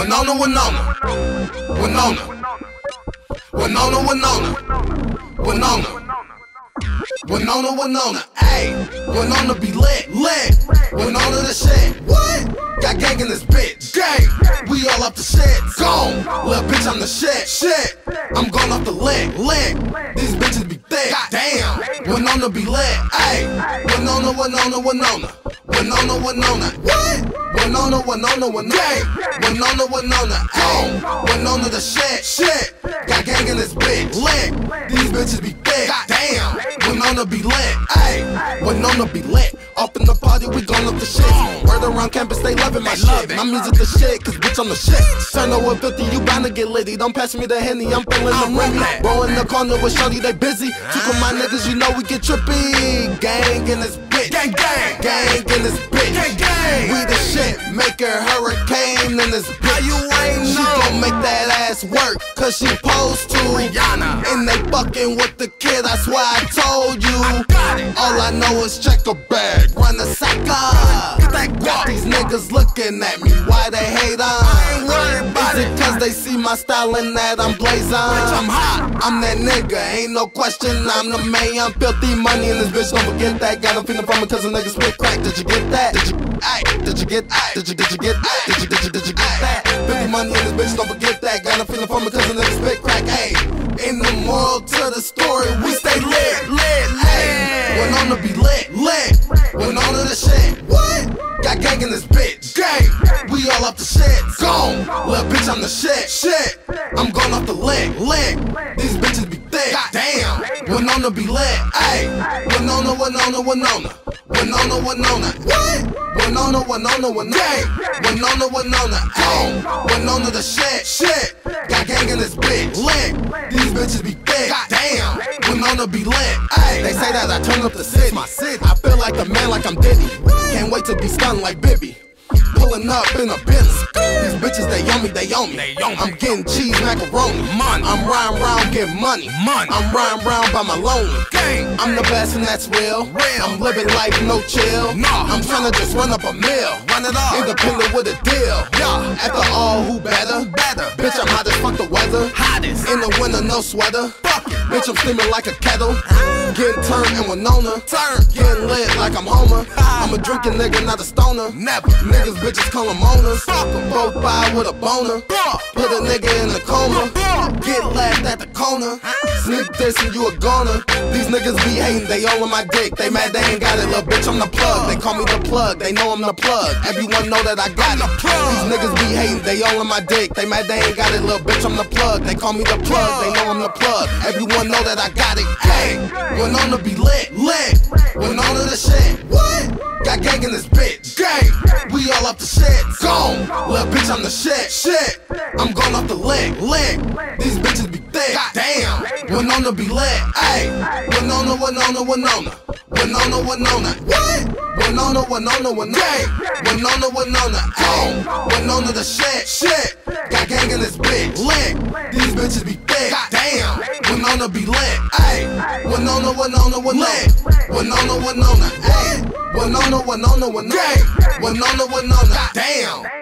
Winona, Winona, Winona, Winona, Winona, Winona, Winona, Winona, ayy, Winona be lit, lit, Winona the shit, what? Got gang in this bitch, gang, we all up the shit, gone, little bitch, I'm the shit, shit, I'm going off the lick, lick, these bitches be thick, damn, Winona be lit, ayy, Winona, Winona, Winona, Winona, Winona, what? Winona, Winona, Winona, gang, Winona, Winona, gone, Winona the shit, shit, got gang in this bitch, lick, these bitches be thick, damn, Winona be lit, ayy, Winona be lit. Up in the party, we gon' up the shit. Word around campus, they loving my shit. My music the shit, cause bitch, I'm the shit. Turn over 50, you bound to get litty. Don't pass me the Henny, I'm feeling the rim. Bro in the corner with Shawty, they busy. Took on my niggas, you know we get trippy. Gang in this bitch, gang, gang, gang in this bitch, gang, gang. We the shit, make her hurricane in this bitch. How you ain't know? She gon' make that ass work, cause she posed to Rihanna. And they fucking with the kid, that's why I told you. All I know is check a bag, run a sucker. Got these niggas looking at me, why they hate on? Is it cause they see my style and that I'm blazing? Bitch, I'm hot, I'm that nigga, ain't no question. I'm the man, I'm filthy money in this bitch, don't forget that. Got a feeling from it cause the niggas spit crack. Did you get that? Did you, ay, did you get, ay, did you get, ay, did you get that? Filthy money in this bitch, don't forget that. Got a feeling from it cause the niggas spit crack, ay. In the moral to the story, we stay lit, lit, lit. Winona be lit, lit. Winona the shit, what? Got gang in this bitch, gang. We all up the shit, gone. Little bitch, I'm the shit, shit. I'm going off the lick, lick. These bitches be thick, damn. Winona be lit, ayy. Winona, Winona, Winona, Winona, Winona, what? Winona, Winona, Winona, gang. Winona, Winona, gone. Winona the shit, shit. Got gang in this bitch, lick. These bitches be thick, damn. Winona be lit, ayy. They say that I turn up the city, my city. I feel like a man, like I'm Diddy. Can't wait to be stunned like Bibby. Pulling up in a Benz. These bitches, they own me, they own me. I'm getting cheese, macaroni. I'm riding round, getting money. I'm riding round by my lonely. I'm the best and that's real. I'm living life, no chill. I'm trying to just run up a mill. Independent with a deal. After all, who better? Bitch, I'm hot as fuck the weather. In the winter, no sweater. Bitch, I'm steaming like a kettle. Getting turned in Winona. Getting lit like I'm Homer. I'm a drinking nigga, not a stoner. Niggas, bitches, call them owners. 4-5 with a boner. Put a nigga in a coma. Get laughed at the corner. Sneak this and you a goner. These niggas be hating, they all on my dick. They mad they ain't got it, little bitch, I'm the plug. They call me the plug, they know I'm the plug. Everyone know that I got it. These niggas be hating, they all on my dick. They mad they ain't got it, little bitch, I'm the plug. They call me the plug, they know I'm the plug. Everyone know that I got it. Hey, Winona be lit, lit. Winona the shit, what? Got gang in this bitch, gang. We all up the shit, gone. Little bitch, I'm the shit, shit. I'm going off the lick, lick. These bitches be thick, damn. Winona be lit, ayy. Winona, Winona, Winona, Winona, Winona, what? Winona, Winona, Winona, Winona, Winona, gone. Winona the shit, shit. Got gang in this bitch, lick. These bitches be thick, damn. Winona be lit, ayy. Winona, Winona, Winona, Winona, Winona, ayy. Winona, Winona, Winona, Winona, Winona, damn.